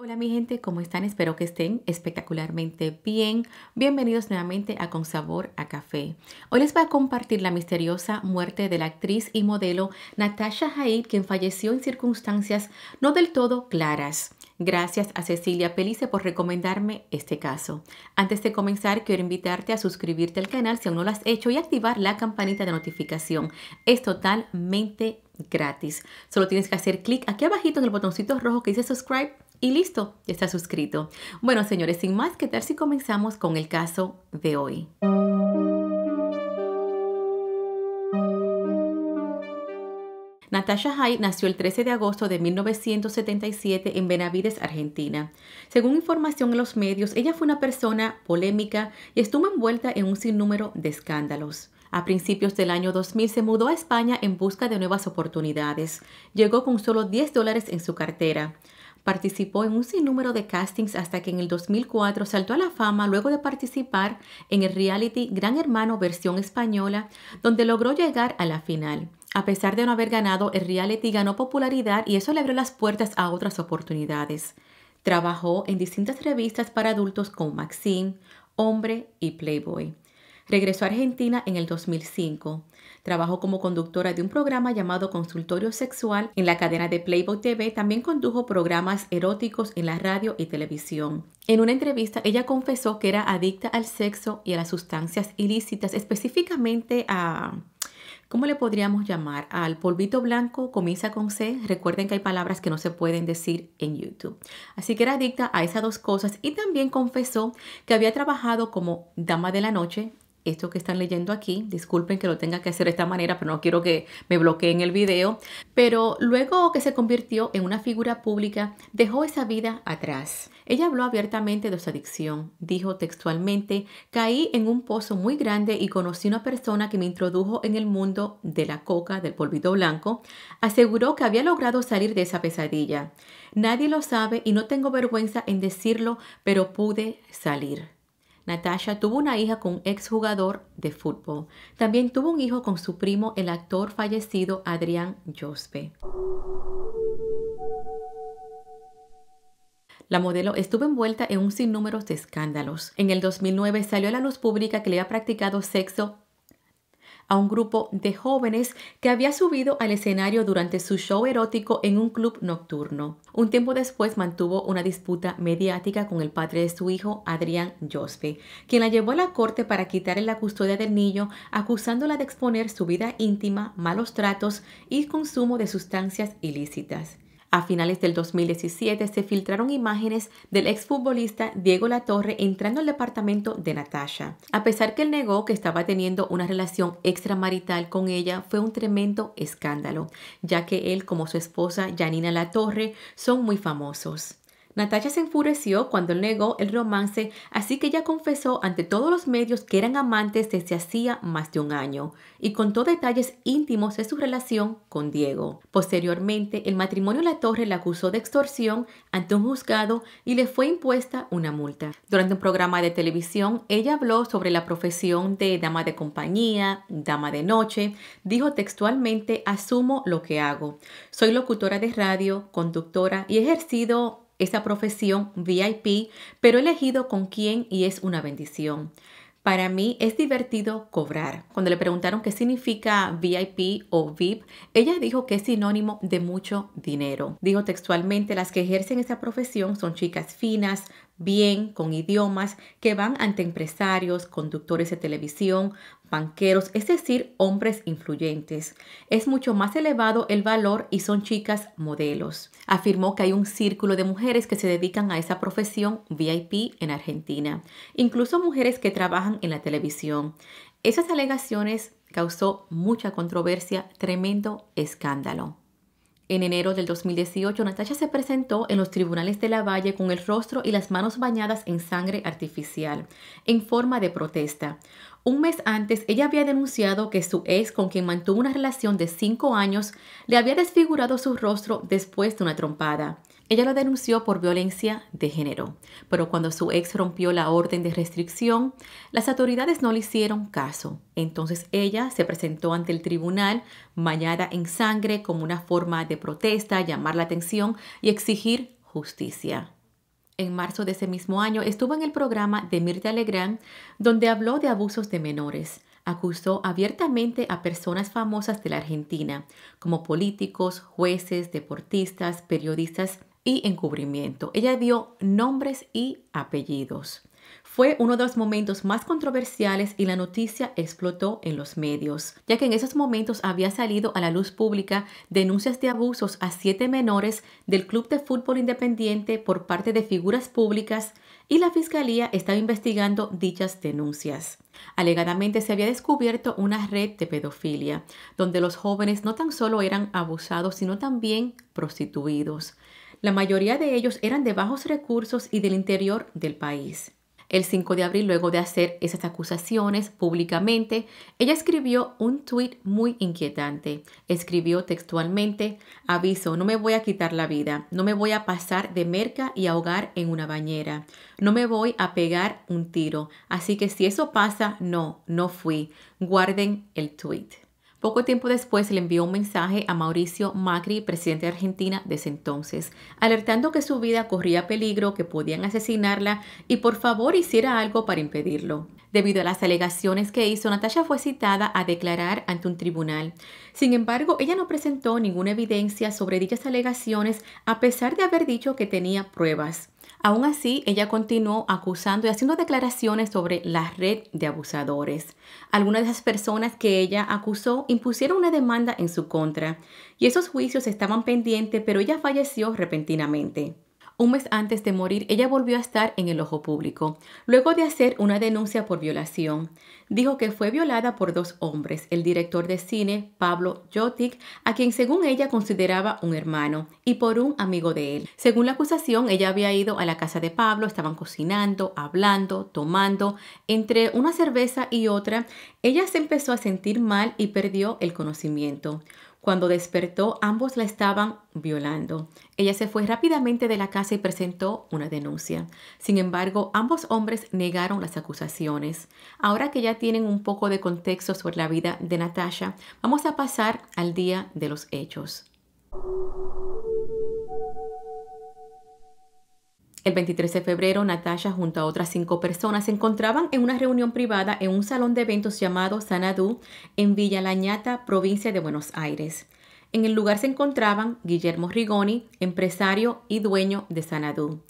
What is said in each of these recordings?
Hola mi gente, ¿cómo están? Espero que estén espectacularmente bien. Bienvenidos nuevamente a Con Sabor a Café. Hoy les voy a compartir la misteriosa muerte de la actriz y modelo Natacha Jaitt, quien falleció en circunstancias no del todo claras. Gracias a Cecilia Pelice por recomendarme este caso. Antes de comenzar, quiero invitarte a suscribirte al canal si aún no lo has hecho y activar la campanita de notificación. Es totalmente gratis. Solo tienes que hacer clic aquí abajito en el botoncito rojo que dice subscribe y listo, ya estás suscrito. Bueno, señores, sin más, ¿qué tal si comenzamos con el caso de hoy? Natacha Jaitt nació el 13 de agosto de 1977 en Benavides, Argentina. Según información en los medios, ella fue una persona polémica y estuvo envuelta en un sinnúmero de escándalos. A principios del año 2000 se mudó a España en busca de nuevas oportunidades. Llegó con solo $10 en su cartera. Participó en un sinnúmero de castings hasta que en el 2004 saltó a la fama luego de participar en el reality Gran Hermano Versión Española, donde logró llegar a la final. A pesar de no haber ganado, el reality ganó popularidad y eso le abrió las puertas a otras oportunidades. Trabajó en distintas revistas para adultos como Maxim, Hombre y Playboy. Regresó a Argentina en el 2005. Trabajó como conductora de un programa llamado Consultorio Sexual en la cadena de Playboy TV. También condujo programas eróticos en la radio y televisión. En una entrevista, ella confesó que era adicta al sexo y a las sustancias ilícitas, específicamente a... ¿cómo le podríamos llamar? Al polvito blanco, comienza con C. Recuerden que hay palabras que no se pueden decir en YouTube. Así que era adicta a esas dos cosas y también confesó que había trabajado como dama de la noche. Esto que están leyendo aquí, disculpen que lo tenga que hacer de esta manera, pero no quiero que me bloqueen el video. Pero luego que se convirtió en una figura pública, dejó esa vida atrás. Ella habló abiertamente de su adicción. Dijo textualmente: caí en un pozo muy grande y conocí una persona que me introdujo en el mundo de la coca, del polvito blanco. Aseguró que había logrado salir de esa pesadilla. Nadie lo sabe y no tengo vergüenza en decirlo, pero pude salir. Natacha tuvo una hija con un exjugador de fútbol. También tuvo un hijo con su primo, el actor fallecido Adrián Jospe. La modelo estuvo envuelta en un sinnúmero de escándalos. En el 2009 salió a la luz pública que le había practicado sexo a un grupo de jóvenes que había subido al escenario durante su show erótico en un club nocturno. Un tiempo después mantuvo una disputa mediática con el padre de su hijo, Adrián Jospe, quien la llevó a la corte para quitarle la custodia del niño, acusándola de exponer su vida íntima, malos tratos y consumo de sustancias ilícitas. A finales del 2017 se filtraron imágenes del exfutbolista Diego Latorre entrando al departamento de Natacha. A pesar que él negó que estaba teniendo una relación extramarital con ella, fue un tremendo escándalo, ya que él como su esposa Yanina Latorre son muy famosos. Natacha se enfureció cuando él negó el romance, así que ella confesó ante todos los medios que eran amantes desde hacía más de un año y contó detalles íntimos de su relación con Diego. Posteriormente, el matrimonio Latorre la acusó de extorsión ante un juzgado y le fue impuesta una multa. Durante un programa de televisión, ella habló sobre la profesión de dama de compañía, dama de noche. Dijo textualmente: asumo lo que hago. Soy locutora de radio, conductora y he ejercido esa profesión VIP, pero he elegido con quién y es una bendición. Para mí es divertido cobrar. Cuando le preguntaron qué significa VIP o VIP, ella dijo que es sinónimo de mucho dinero. Dijo textualmente: las que ejercen esa profesión son chicas finas, bien, con idiomas, que van ante empresarios, conductores de televisión, banqueros, es decir, hombres influyentes. Es mucho más elevado el valor y son chicas modelos. Afirmó que hay un círculo de mujeres que se dedican a esa profesión VIP en Argentina, incluso mujeres que trabajan en la televisión. Esas alegaciones causó mucha controversia, tremendo escándalo. En enero del 2018, Natacha se presentó en los tribunales de La Valle con el rostro y las manos bañadas en sangre artificial, en forma de protesta. Un mes antes, ella había denunciado que su ex, con quien mantuvo una relación de 5 años, le había desfigurado su rostro después de una trompada. Ella lo denunció por violencia de género, pero cuando su ex rompió la orden de restricción, las autoridades no le hicieron caso. Entonces ella se presentó ante el tribunal, bañada en sangre, como una forma de protesta, llamar la atención y exigir justicia. en marzo de ese mismo año, estuvo en el programa de Mirtha Legrand, donde habló de abusos de menores. Acusó abiertamente a personas famosas de la Argentina, como políticos, jueces, deportistas, periodistas y encubrimiento. Ella dio nombres y apellidos. Fue uno de los momentos más controversiales y la noticia explotó en los medios, ya que en esos momentos había salido a la luz pública denuncias de abusos a 7 menores del Club de Fútbol Independiente por parte de figuras públicas y la Fiscalía estaba investigando dichas denuncias. Alegadamente se había descubierto una red de pedofilia, donde los jóvenes no tan solo eran abusados, sino también prostituidos. La mayoría de ellos eran de bajos recursos y del interior del país. El 5 de abril, luego de hacer esas acusaciones públicamente, ella escribió un tuit muy inquietante. Escribió textualmente: aviso, no me voy a quitar la vida, no me voy a pasar de merca y ahogar en una bañera, no me voy a pegar un tiro, así que si eso pasa, no fui. Guarden el tuit. Poco tiempo después le envió un mensaje a Mauricio Macri, presidente de Argentina de ese entonces, alertando que su vida corría peligro, que podían asesinarla y por favor hiciera algo para impedirlo. Debido a las alegaciones que hizo, Natacha fue citada a declarar ante un tribunal. Sin embargo, ella no presentó ninguna evidencia sobre dichas alegaciones a pesar de haber dicho que tenía pruebas. Aún así, ella continuó acusando y haciendo declaraciones sobre la red de abusadores. Algunas de esas personas que ella acusó impusieron una demanda en su contra y esos juicios estaban pendientes, pero ella falleció repentinamente. Un mes antes de morir, ella volvió a estar en el ojo público, luego de hacer una denuncia por violación. Dijo que fue violada por 2 hombres, el director de cine Pablo Jotik, a quien según ella consideraba un hermano, y por un amigo de él. Según la acusación, ella había ido a la casa de Pablo, estaban cocinando, hablando, tomando. Entre una cerveza y otra, ella se empezó a sentir mal y perdió el conocimiento. Cuando despertó, ambos la estaban violando. Ella se fue rápidamente de la casa y presentó una denuncia. Sin embargo, ambos hombres negaron las acusaciones. Ahora que ya tienen un poco de contexto sobre la vida de Natacha, vamos a pasar al día de los hechos. El 23 de febrero, Natacha junto a otras 5 personas se encontraban en una reunión privada en un salón de eventos llamado Xanadú en Villa La Ñata, provincia de Buenos Aires. En el lugar se encontraban Guillermo Rigoni, empresario y dueño de Xanadú;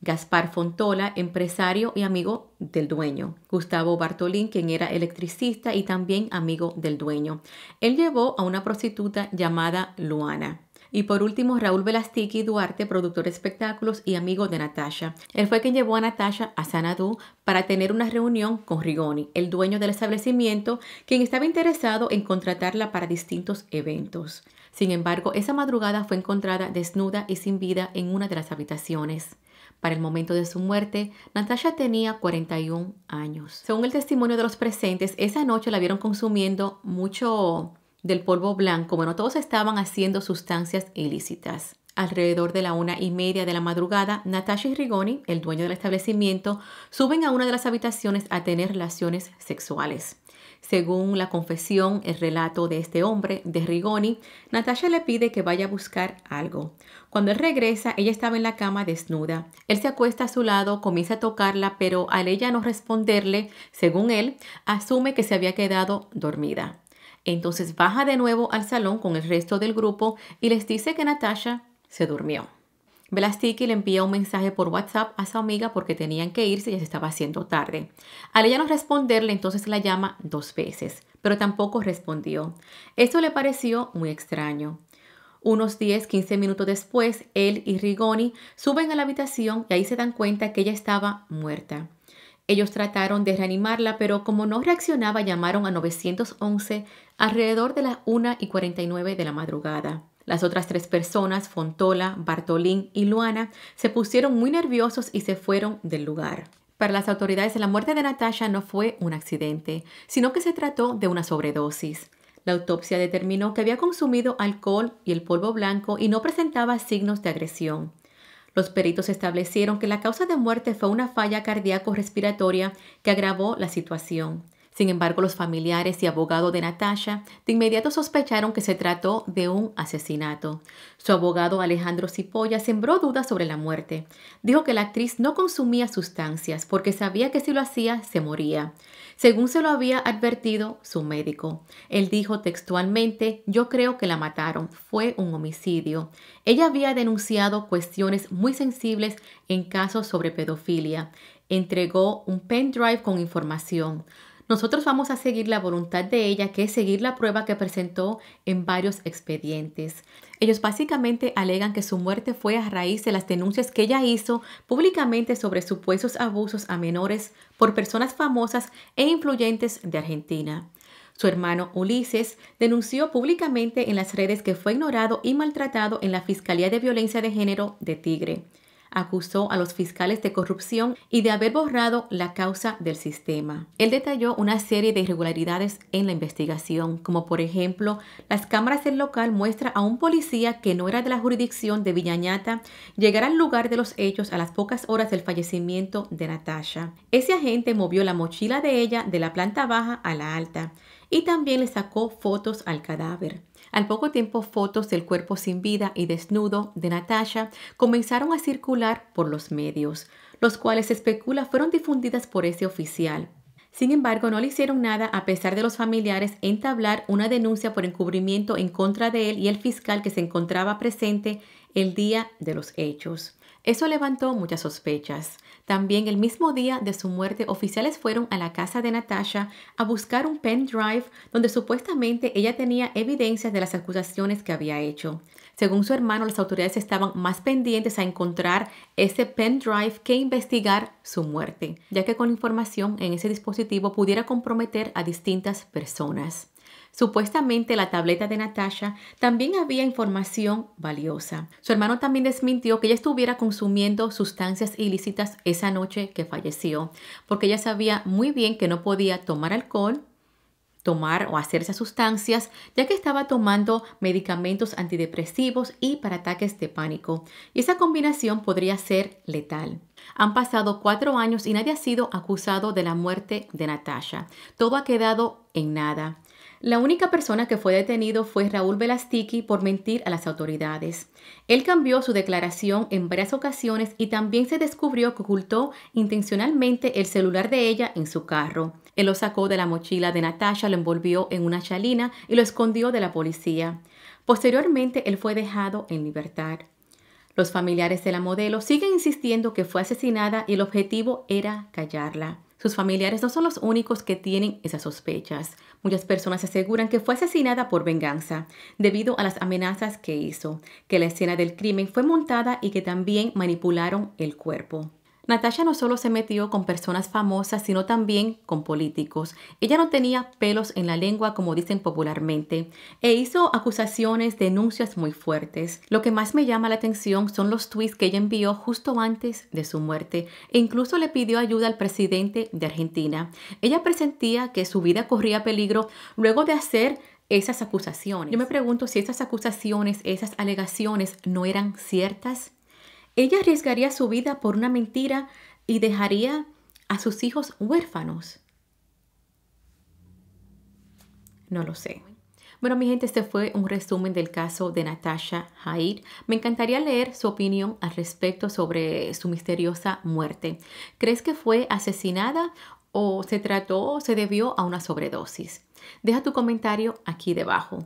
Gaspar Fontola, empresario y amigo del dueño; Gustavo Bartolín, quien era electricista y también amigo del dueño. Él llevó a una prostituta llamada Luana. Y por último, Raúl Velaztiqui Duarte, productor de espectáculos y amigo de Natacha. Él fue quien llevó a Natacha a Xanadú para tener una reunión con Rigoni, el dueño del establecimiento, quien estaba interesado en contratarla para distintos eventos. Sin embargo, esa madrugada fue encontrada desnuda y sin vida en una de las habitaciones. Para el momento de su muerte, Natacha tenía 41 años. Según el testimonio de los presentes, esa noche la vieron consumiendo mucho del polvo blanco. Bueno, todos estaban haciendo sustancias ilícitas. Alrededor de la 1:30 de la madrugada, Natacha y Rigoni, el dueño del establecimiento, suben a una de las habitaciones a tener relaciones sexuales. Según la confesión, el relato de este hombre, de Rigoni, Natacha le pide que vaya a buscar algo. Cuando él regresa, ella estaba en la cama desnuda. Él se acuesta a su lado, comienza a tocarla, pero al ella no responderle, según él, asume que se había quedado dormida. Entonces baja de nuevo al salón con el resto del grupo y les dice que Natacha se durmió. Velaztiqui le envía un mensaje por WhatsApp a su amiga porque tenían que irse y ya se estaba haciendo tarde. Al ella no responderle, entonces la llama 2 veces, pero tampoco respondió. Esto le pareció muy extraño. Unos 10-15 minutos después, él y Rigoni suben a la habitación y ahí se dan cuenta que ella estaba muerta. Ellos trataron de reanimarla, pero como no reaccionaba, llamaron a 911 alrededor de las 1:49 de la madrugada. Las otras 3 personas, Fontola, Bartolín y Luana, se pusieron muy nerviosos y se fueron del lugar. Para las autoridades, la muerte de Natacha no fue un accidente, sino que se trató de una sobredosis. La autopsia determinó que había consumido alcohol y el polvo blanco y no presentaba signos de agresión. Los peritos establecieron que la causa de muerte fue una falla cardíaco-respiratoria que agravó la situación. Sin embargo, los familiares y abogado de Natacha de inmediato sospecharon que se trató de un asesinato. Su abogado Alejandro Cipolla sembró dudas sobre la muerte. Dijo que la actriz no consumía sustancias porque sabía que si lo hacía se moría, según se lo había advertido su médico. Él dijo textualmente: "Yo creo que la mataron, fue un homicidio". Ella había denunciado cuestiones muy sensibles en casos sobre pedofilia. Entregó un pendrive con información. Nosotros vamos a seguir la voluntad de ella, que es seguir la prueba que presentó en varios expedientes. Ellos básicamente alegan que su muerte fue a raíz de las denuncias que ella hizo públicamente sobre supuestos abusos a menores por personas famosas e influyentes de Argentina. Su hermano Ulises denunció públicamente en las redes que fue ignorado y maltratado en la Fiscalía de Violencia de Género de Tigre. Acusó a los fiscales de corrupción y de haber borrado la causa del sistema. Él detalló una serie de irregularidades en la investigación, como por ejemplo, las cámaras del local muestran a un policía que no era de la jurisdicción de Villa La Ñata llegar al lugar de los hechos a las pocas horas del fallecimiento de Natacha. Ese agente movió la mochila de ella de la planta baja a la alta y también le sacó fotos al cadáver. Al poco tiempo, fotos del cuerpo sin vida y desnudo de Natacha comenzaron a circular por los medios, los cuales se especula fueron difundidas por ese oficial. Sin embargo, no le hicieron nada a pesar de los familiares entablar una denuncia por encubrimiento en contra de él y el fiscal que se encontraba presente el día de los hechos. Eso levantó muchas sospechas. También el mismo día de su muerte, oficiales fueron a la casa de Natacha a buscar un pendrive donde supuestamente ella tenía evidencias de las acusaciones que había hecho. Según su hermano, las autoridades estaban más pendientes a encontrar ese pendrive que investigar su muerte, ya que con información en ese dispositivo pudiera comprometer a distintas personas. Supuestamente la tableta de Natacha también había información valiosa. Su hermano también desmintió que ella estuviera consumiendo sustancias ilícitas esa noche que falleció, porque ella sabía muy bien que no podía tomar alcohol, tomar o hacerse sustancias, ya que estaba tomando medicamentos antidepresivos y para ataques de pánico, y esa combinación podría ser letal. Han pasado 4 años y nadie ha sido acusado de la muerte de Natacha. Todo ha quedado en nada. La única persona que fue detenido fue Raúl Velaztiqui por mentir a las autoridades. Él cambió su declaración en varias ocasiones y también se descubrió que ocultó intencionalmente el celular de ella en su carro. Él lo sacó de la mochila de Natacha, lo envolvió en una chalina y lo escondió de la policía. Posteriormente, él fue dejado en libertad. Los familiares de la modelo siguen insistiendo que fue asesinada y el objetivo era callarla. Sus familiares no son los únicos que tienen esas sospechas. Muchas personas aseguran que fue asesinada por venganza, debido a las amenazas que hizo, que la escena del crimen fue montada y que también manipularon el cuerpo. Natacha no solo se metió con personas famosas, sino también con políticos. Ella no tenía pelos en la lengua, como dicen popularmente, e hizo acusaciones, denuncias muy fuertes. Lo que más me llama la atención son los tweets que ella envió justo antes de su muerte, e incluso le pidió ayuda al presidente de Argentina. Ella presentía que su vida corría peligro luego de hacer esas acusaciones. Yo me pregunto si esas acusaciones, esas alegaciones no eran ciertas. Ella arriesgaría su vida por una mentira y dejaría a sus hijos huérfanos. No lo sé. Bueno, mi gente, este fue un resumen del caso de Natacha Jaitt. Me encantaría leer su opinión al respecto sobre su misteriosa muerte. ¿Crees que fue asesinada o se trató o se debió a una sobredosis? Deja tu comentario aquí debajo.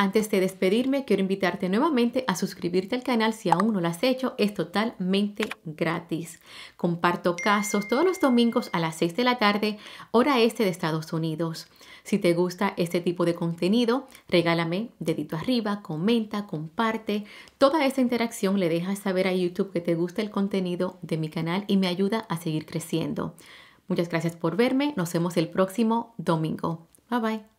Antes de despedirme, quiero invitarte nuevamente a suscribirte al canal si aún no lo has hecho. Es totalmente gratis. Comparto casos todos los domingos a las 6 de la tarde, hora este de Estados Unidos. Si te gusta este tipo de contenido, regálame dedito arriba, comenta, comparte. Toda esa interacción le deja saber a YouTube que te gusta el contenido de mi canal y me ayuda a seguir creciendo. Muchas gracias por verme. Nos vemos el próximo domingo. Bye bye.